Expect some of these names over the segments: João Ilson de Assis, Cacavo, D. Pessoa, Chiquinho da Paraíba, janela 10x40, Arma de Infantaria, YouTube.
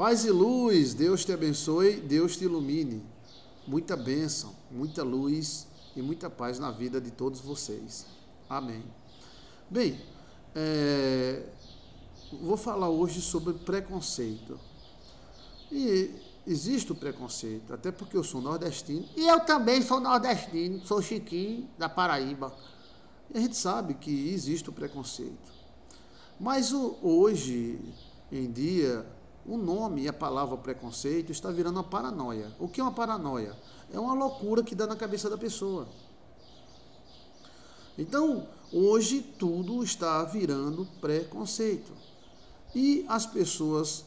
Paz e luz, Deus te abençoe, Deus te ilumine. Muita bênção, muita luz e muita paz na vida de todos vocês. Amém. Bem, vou falar hoje sobre preconceito. E existe o preconceito, até porque eu sou nordestino. E eu também sou nordestino, sou Chiquinho da Paraíba. E a gente sabe que existe o preconceito. Mas hoje em dia, o nome e a palavra preconceito está virando uma paranoia. O que é uma paranoia? É uma loucura que dá na cabeça da pessoa. Então, hoje tudo está virando preconceito. E as pessoas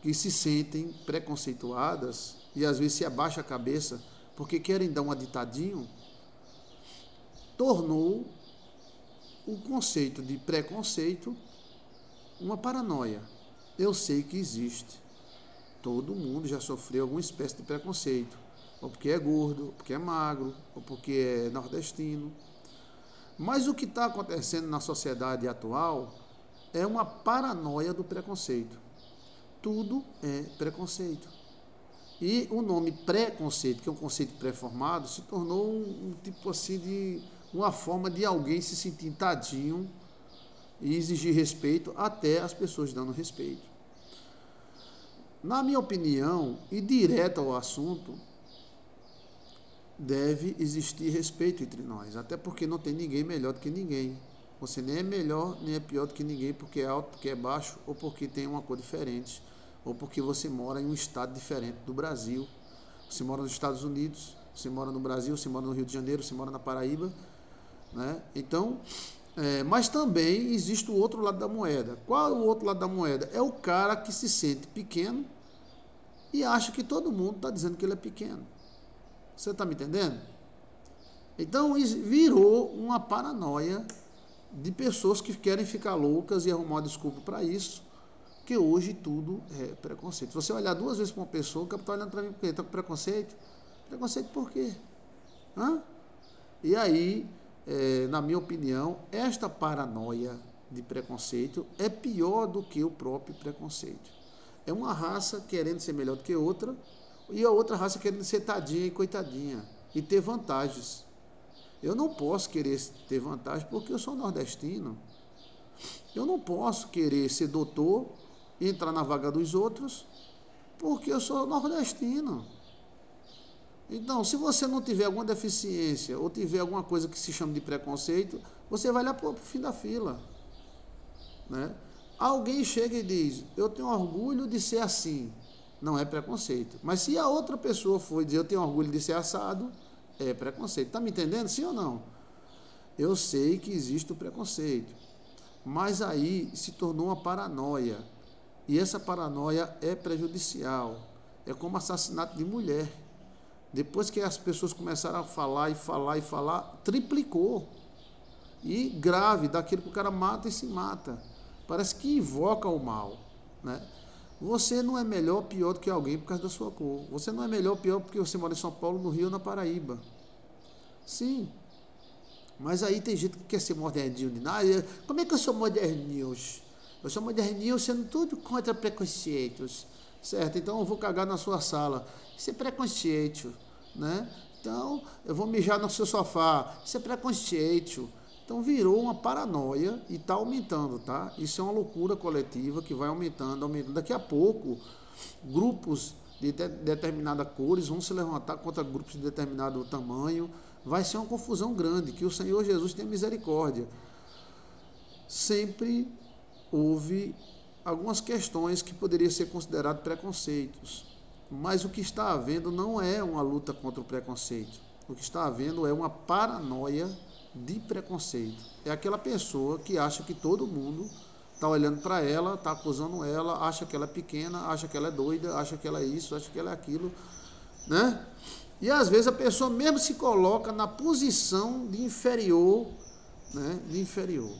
que se sentem preconceituadas e às vezes se abaixam a cabeça porque querem dar um ditadinho, tornou o conceito de preconceito uma paranoia. Eu sei que existe. Todo mundo já sofreu alguma espécie de preconceito. Ou porque é gordo, ou porque é magro, ou porque é nordestino. Mas o que está acontecendo na sociedade atual é uma paranoia do preconceito. Tudo é preconceito. E o nome preconceito, que é um conceito pré-formado, se tornou um tipo assim de uma forma de alguém se sentir tadinho e exigir respeito, até as pessoas dando respeito. Na minha opinião, e direto ao assunto, deve existir respeito entre nós, até porque não tem ninguém melhor do que ninguém. Você nem é melhor, nem é pior do que ninguém, porque é alto, porque é baixo, ou porque tem uma cor diferente, ou porque você mora em um estado diferente do Brasil. Você mora nos Estados Unidos, você mora no Brasil, você mora no Rio de Janeiro, você mora na Paraíba, né? Então, mas também existe o outro lado da moeda. Qual é o outro lado da moeda? É o cara que se sente pequeno e acha que todo mundo está dizendo que ele é pequeno. Você está me entendendo? Então virou uma paranoia de pessoas que querem ficar loucas e arrumar desculpa para isso, que hoje tudo é preconceito. Se você olhar duas vezes para uma pessoa, o cara está olhando para mim porque ele está com preconceito. Preconceito por quê? Hã? E aí, na minha opinião, esta paranoia de preconceito é pior do que o próprio preconceito. É uma raça querendo ser melhor do que outra e a outra raça querendo ser tadinha e coitadinha e ter vantagens. Eu não posso querer ter vantagem porque eu sou nordestino. Eu não posso querer ser doutor e entrar na vaga dos outros porque eu sou nordestino. Então, se você não tiver alguma deficiência ou tiver alguma coisa que se chama de preconceito, você vai lá para o fim da fila, né? Alguém chega e diz, eu tenho orgulho de ser assim. Não é preconceito. Mas se a outra pessoa for dizer, eu tenho orgulho de ser assado, é preconceito. Está me entendendo? Sim ou não? Eu sei que existe o preconceito. Mas aí se tornou uma paranoia. E essa paranoia é prejudicial. É como assassinato de mulher. Depois que as pessoas começaram a falar e falar e falar, triplicou. E grave, daquilo que o cara mata e se mata. Parece que invoca o mal, né? Você não é melhor ou pior do que alguém por causa da sua cor. Você não é melhor ou pior porque você mora em São Paulo, no Rio ou na Paraíba. Sim. Mas aí tem gente que quer ser moderninho. Como é que eu sou moderninho? Eu sou moderninho sendo tudo contra preconceitos. Certo? Então eu vou cagar na sua sala. Isso é preconceito, né? Então eu vou mijar no seu sofá. Isso é preconceito. Então virou uma paranoia e está aumentando, tá? Isso é uma loucura coletiva que vai aumentando, aumentando. Daqui a pouco, grupos de determinada cores vão se levantar contra grupos de determinado tamanho. Vai ser uma confusão grande. Que o Senhor Jesus tenha misericórdia. Sempre houve algumas questões que poderiam ser consideradas preconceitos. Mas o que está havendo não é uma luta contra o preconceito. O que está havendo é uma paranoia de preconceito. É aquela pessoa que acha que todo mundo está olhando para ela, está acusando ela, acha que ela é pequena, acha que ela é doida, acha que ela é isso, acha que ela é aquilo, né? E às vezes a pessoa mesmo se coloca na posição de inferior, né? De inferior.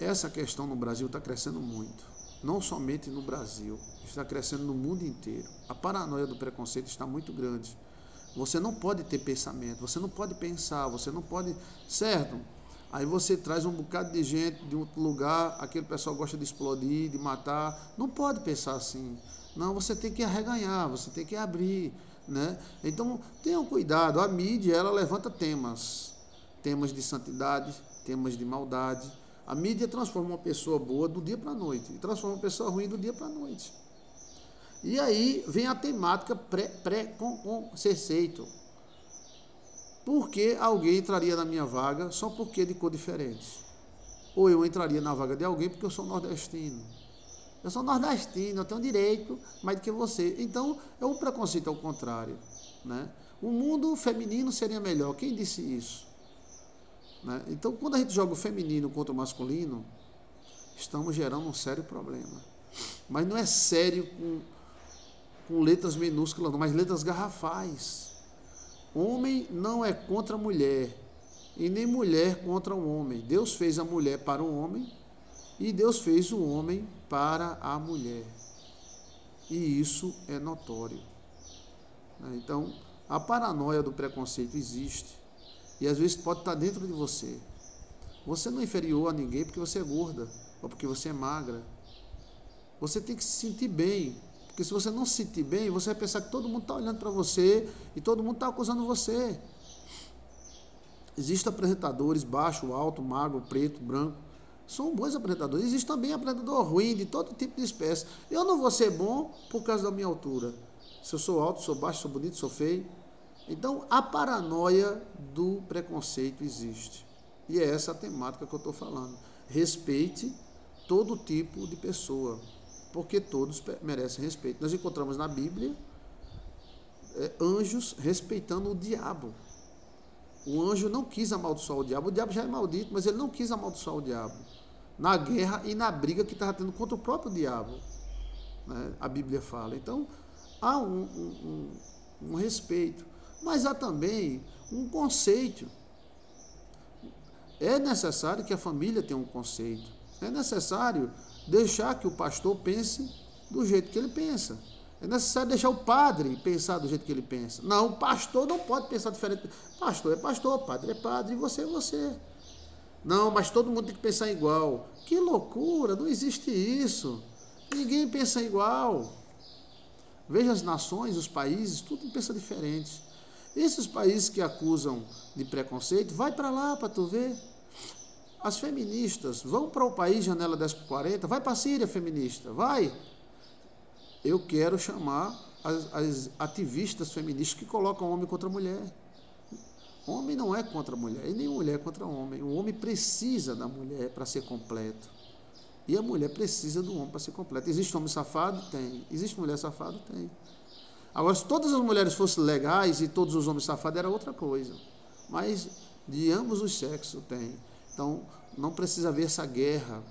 Essa questão no Brasil está crescendo muito. Não somente no Brasil, está crescendo no mundo inteiro. A paranoia do preconceito está muito grande. Você não pode ter pensamento, você não pode pensar, você não pode... Certo? Aí você traz um bocado de gente de outro lugar, aquele pessoal gosta de explodir, de matar. Não pode pensar assim. Não, você tem que arreganhar, você tem que abrir, né? Então, tenham cuidado. A mídia, ela levanta temas. Temas de santidade, temas de maldade. A mídia transforma uma pessoa boa do dia para a noite. E transforma uma pessoa ruim do dia para a noite. E aí vem a temática preconceito. Por que alguém entraria na minha vaga só porque é de cor diferente? Ou eu entraria na vaga de alguém porque eu sou nordestino. Eu sou nordestino, eu tenho direito mais do que você. Então, é um preconceito ao contrário, né? O mundo feminino seria melhor. Quem disse isso? Né? Então, quando a gente joga o feminino contra o masculino, estamos gerando um sério problema. Mas não é sério com letras minúsculas, mas letras garrafais. Homem não é contra a mulher, e nem mulher contra o homem. Deus fez a mulher para o homem, e Deus fez o homem para a mulher. E isso é notório. Então, a paranoia do preconceito existe, e às vezes pode estar dentro de você. Você não é inferior a ninguém porque você é gorda, ou porque você é magra. Você tem que se sentir bem, porque se você não se sentir bem, você vai pensar que todo mundo está olhando para você e todo mundo está acusando você. Existem apresentadores baixo, alto, magro, preto, branco. São bons apresentadores. Existe também apresentador ruim, de todo tipo de espécie. Eu não vou ser bom por causa da minha altura. Se eu sou alto, sou baixo, sou bonito, sou feio. Então, a paranoia do preconceito existe. E é essa a temática que eu estou falando. Respeite todo tipo de pessoa, porque todos merecem respeito. Nós encontramos na Bíblia anjos respeitando o diabo. O anjo não quis amaldiçoar o diabo já é maldito, mas ele não quis amaldiçoar o diabo, na guerra e na briga que estava tendo contra o próprio diabo, né? A Bíblia fala. Então, há um respeito, mas há também um conceito. É necessário que a família tenha um conceito, é necessário deixar que o pastor pense do jeito que ele pensa. É necessário deixar o padre pensar do jeito que ele pensa. Não, o pastor não pode pensar diferente. Pastor, padre é padre, e você é você. Não, mas todo mundo tem que pensar igual. Que loucura, não existe isso. Ninguém pensa igual. Veja as nações, os países, tudo pensa diferente. Esses países que acusam de preconceito, vai para lá para tu ver. As feministas vão para o país, janela 10x40, vai para a Síria, feminista, vai. Eu quero chamar as ativistas feministas que colocam homem contra mulher. Homem não é contra mulher, e nem mulher é contra homem. O homem precisa da mulher para ser completo. E a mulher precisa do homem para ser completa. Existe homem safado? Tem. Existe mulher safada? Tem. Agora, se todas as mulheres fossem legais e todos os homens safados, era outra coisa. Mas de ambos os sexos tem. Então, não precisa haver essa guerra,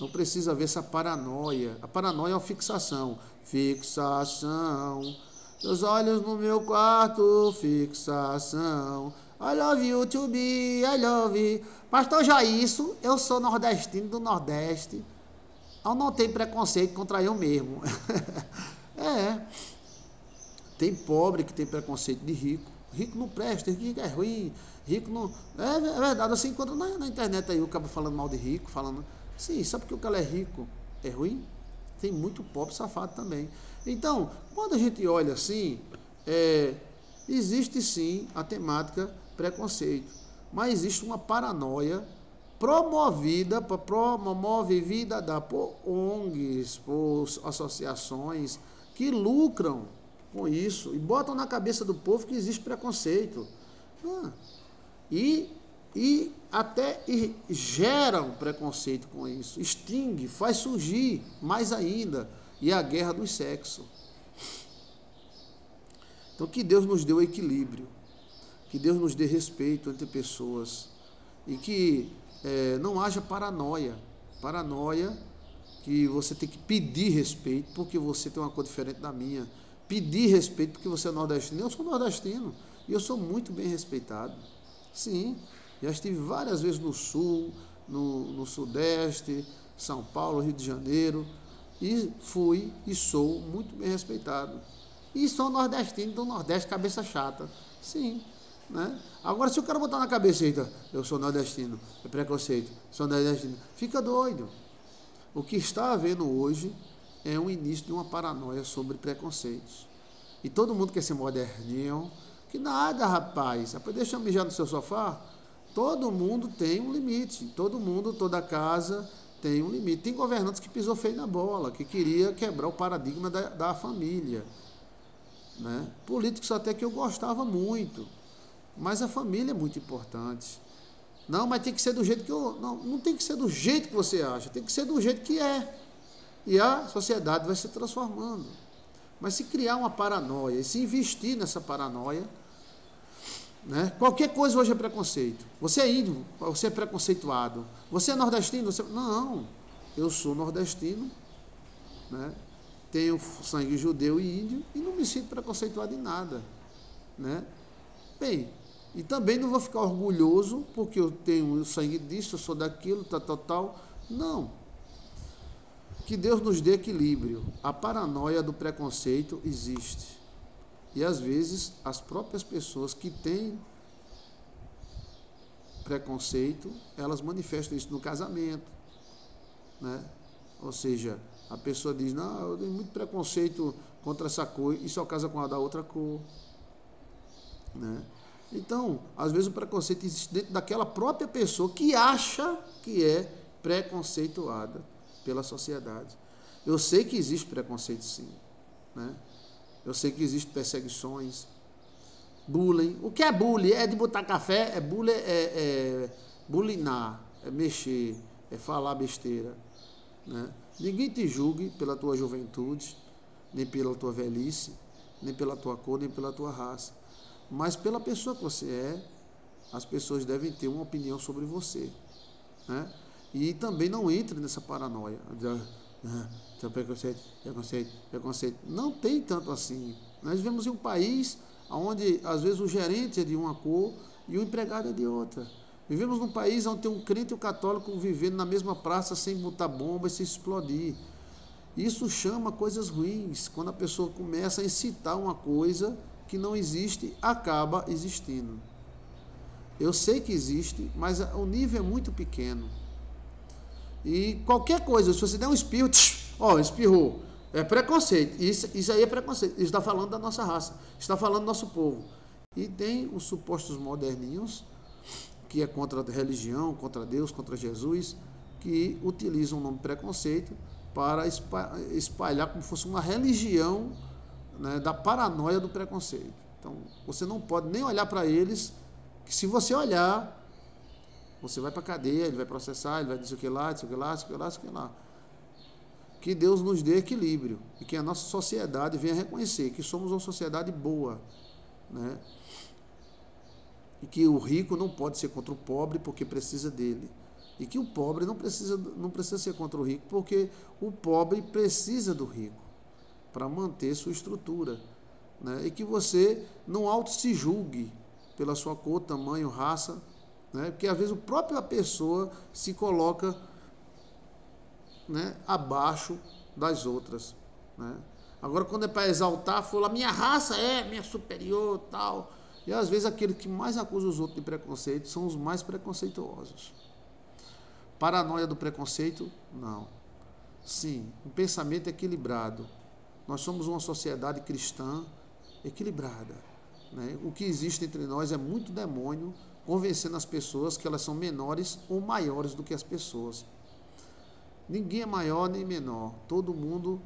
não precisa haver essa paranoia. A paranoia é uma fixação. Fixação. Seus olhos no meu quarto, fixação. I love you to be, I love you. Pastor Joilson, eu sou nordestino do Nordeste. Eu não tenho preconceito contra eu mesmo. É. Tem pobre que tem preconceito de rico. Rico não presta, rico é ruim, rico não... É verdade, você encontra na internet aí o cara falando mal de rico, falando... Sim, só porque o cara é rico é ruim? Tem muito pobre safado também. Então, quando a gente olha assim, existe sim a temática preconceito, mas existe uma paranoia promovida por ONGs, por associações que lucram com isso e botam na cabeça do povo que existe preconceito. E geram preconceito com isso, extingue, faz surgir mais ainda, e a guerra do sexo. Então, que Deus nos dê o equilíbrio, que Deus nos dê respeito entre pessoas, e que não haja paranoia. Paranoia que você tem que pedir respeito porque você tem uma cor diferente da minha, pedir respeito porque você é nordestino. Eu sou nordestino e eu sou muito bem respeitado, sim. Já estive várias vezes no Sul, no Sudeste, São Paulo, Rio de Janeiro, e fui e sou muito bem respeitado. E sou nordestino do Nordeste, cabeça chata. Sim, né? Agora, se o cara botar na cabeça, eita, eu sou nordestino, é preconceito, sou nordestino, fica doido. O que está havendo hoje é o início de uma paranoia sobre preconceitos. E todo mundo quer ser moderninho, que nada, rapaz. Deixa eu mijar no seu sofá. Todo mundo tem um limite, todo mundo, toda casa tem um limite. Tem governantes que pisou feio na bola, que queria quebrar o paradigma da família, né? Políticos até que eu gostava muito, mas a família é muito importante. Não, mas tem que ser do jeito que eu... Não tem que ser do jeito que você acha, tem que ser do jeito que é. E a sociedade vai se transformando. Mas se criar uma paranoia, e se investir nessa paranoia, né? Qualquer coisa hoje é preconceito. Você é índio, você é preconceituado. Você é nordestino? Você... Não, eu sou nordestino, né? Tenho sangue judeu e índio e não me sinto preconceituado em nada, né? Bem, e também não vou ficar orgulhoso porque eu tenho o sangue disso, eu sou daquilo, tal. Não. Que Deus nos dê equilíbrio. A paranoia do preconceito existe. E, às vezes, as próprias pessoas que têm preconceito, elas manifestam isso no casamento, né? Ou seja, a pessoa diz, não, eu tenho muito preconceito contra essa cor, e só casa com a da outra cor, né? Então, às vezes o preconceito existe dentro daquela própria pessoa que acha que é preconceituada pela sociedade. Eu sei que existe preconceito, sim, né? Eu sei que existem perseguições, bullying. O que é bullying? É de botar café, é bullying, é bulinar, é mexer, é falar besteira, né? Ninguém te julgue pela tua juventude, nem pela tua velhice, nem pela tua cor, nem pela tua raça. Mas pela pessoa que você é, as pessoas devem ter uma opinião sobre você, né? E também não entre nessa paranoia. Então, preconceito. Não tem tanto assim. Nós vivemos em um país onde, às vezes, o gerente é de uma cor e o empregado é de outra. Vivemos num país onde tem um crente e um católico vivendo na mesma praça sem botar bomba e se explodir. Isso chama coisas ruins. Quando a pessoa começa a incitar uma coisa que não existe, acaba existindo. Eu sei que existe, mas o nível é muito pequeno. E qualquer coisa, se você der um espirro, ó, espirrou, é preconceito, isso aí é preconceito, está falando da nossa raça, está falando do nosso povo. E tem os supostos moderninhos, que é contra a religião, contra Deus, contra Jesus, que utilizam o nome preconceito para espalhar como se fosse uma religião, né, da paranoia do preconceito. Então, você não pode nem olhar para eles, que se você olhar... Você vai para a cadeia, ele vai processar, ele vai dizer o que lá, dizer o que lá, dizer o que lá, dizer o que lá. Que Deus nos dê equilíbrio e que a nossa sociedade venha reconhecer que somos uma sociedade boa, né? E que o rico não pode ser contra o pobre porque precisa dele. E que o pobre não precisa ser contra o rico porque o pobre precisa do rico para manter sua estrutura, né? E que você não auto-se julgue pela sua cor, tamanho, raça, né? Porque às vezes a própria pessoa se coloca, né, abaixo das outras, né? Agora, quando é para exaltar, fala, minha raça é minha superior, tal. E às vezes aquele que mais acusa os outros de preconceito são os mais preconceituosos. Paranoia do preconceito? Não. Sim, um pensamento equilibrado. Nós somos uma sociedade cristã equilibrada, né? O que existe entre nós é muito demônio convencendo as pessoas que elas são menores ou maiores do que as pessoas. Ninguém é maior nem menor, todo mundo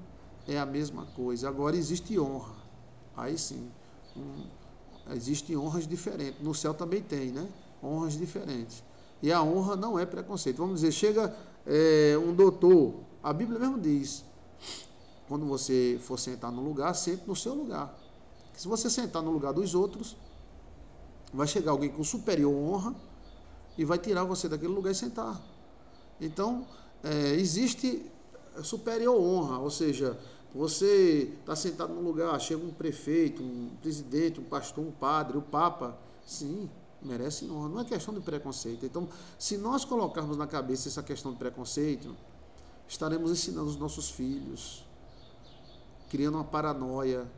é a mesma coisa. Agora existe honra, aí sim, existem honras diferentes, no céu também tem, né? Honras diferentes, e a honra não é preconceito. Vamos dizer, chega um doutor, a Bíblia mesmo diz, quando você for sentar no lugar, sente no seu lugar. Se você sentar no lugar dos outros, vai chegar alguém com superior honra e vai tirar você daquele lugar e sentar. Então, existe superior honra, ou seja, você está sentado num lugar, chega um prefeito, um presidente, um pastor, um padre, o papa, sim, merece honra, não é questão de preconceito. Então, se nós colocarmos na cabeça essa questão de preconceito, estaremos ensinando os nossos filhos, criando uma paranoia,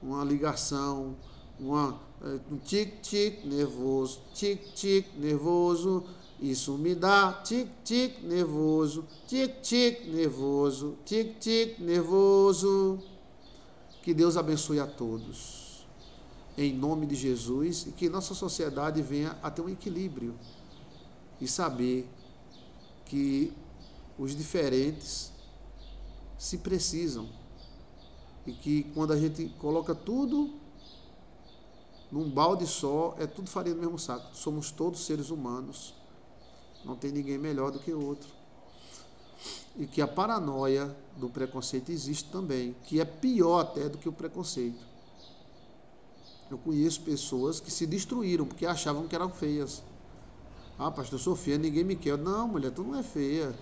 uma ligação, um tic-tic nervoso, tic-tic nervoso, isso me dá tic-tic nervoso, tic-tic nervoso, tic-tic nervoso. Que Deus abençoe a todos, em nome de Jesus, e que nossa sociedade venha a ter um equilíbrio e saber que os diferentes se precisam e que quando a gente coloca tudo num balde só, é tudo farinha do mesmo saco. Somos todos seres humanos, não tem ninguém melhor do que o outro, e que a paranoia do preconceito existe também, que é pior até do que o preconceito. Eu conheço pessoas que se destruíram porque achavam que eram feias. Ah, pastor, sou feia, ninguém me quer. Não, mulher, tu não é feia.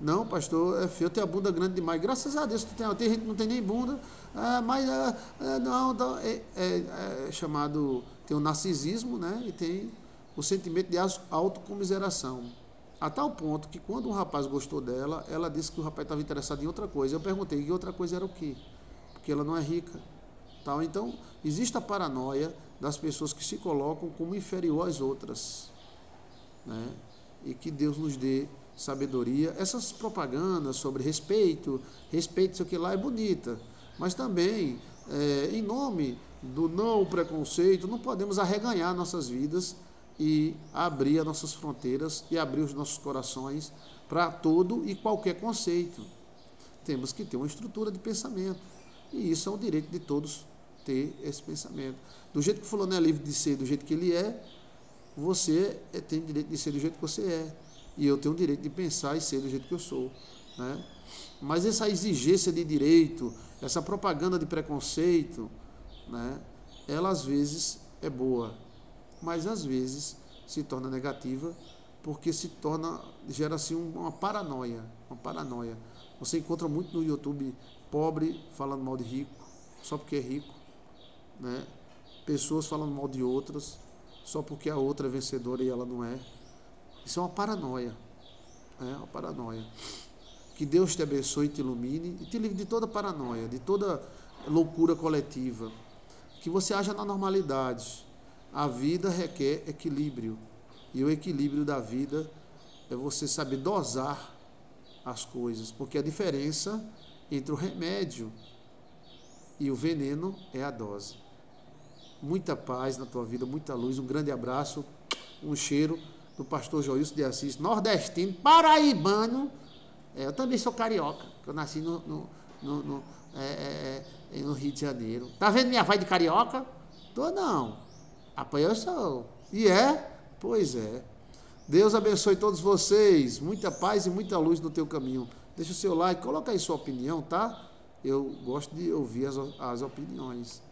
Não, pastor, é feio, eu tenho a bunda grande demais. Graças a Deus, tem gente que não tem nem bunda. É chamado, tem o narcisismo, né? E tem o sentimento de autocomiseração. A tal ponto que quando um rapaz gostou dela, ela disse que o rapaz estava interessado em outra coisa. Eu perguntei, que outra coisa era o quê? Porque ela não é rica. Tal. Então, existe a paranoia das pessoas que se colocam como inferior às outras. Né? E que Deus nos dê sabedoria. Essas propagandas sobre respeito, isso aqui lá é bonita, mas também em nome do não preconceito não podemos arreganhar nossas vidas e abrir as nossas fronteiras e abrir os nossos corações para todo e qualquer conceito. Temos que ter uma estrutura de pensamento, e isso é um direito de todos ter esse pensamento. Do jeito que o fulano é livre de ser do jeito que ele é, você tem o direito de ser do jeito que você é, e eu tenho o direito de pensar e ser do jeito que eu sou, né? Mas essa exigência de direito, essa propaganda de preconceito, né, ela às vezes é boa, mas às vezes se torna negativa, porque se torna, gera assim uma paranoia. Você encontra muito no YouTube pobre falando mal de rico, só porque é rico, né? Pessoas falando mal de outras, só porque a outra é vencedora e ela não é. Isso é uma paranoia, Que Deus te abençoe, te ilumine e te livre de toda paranoia, de toda loucura coletiva. Que você haja na normalidade. A vida requer equilíbrio, e o equilíbrio da vida é você saber dosar as coisas, porque a diferença entre o remédio e o veneno é a dose. Muita paz na tua vida, muita luz, um grande abraço, um cheiro do pastor João Ilson de Assis, nordestino, paraibano. Eu também sou carioca, que eu nasci no Rio de Janeiro. Tá vendo minha voz de carioca? Tô não. Apanhou eu sou. E é? Pois é. Deus abençoe todos vocês, muita paz e muita luz no teu caminho. Deixa o seu like, coloca aí sua opinião, tá? Eu gosto de ouvir as opiniões.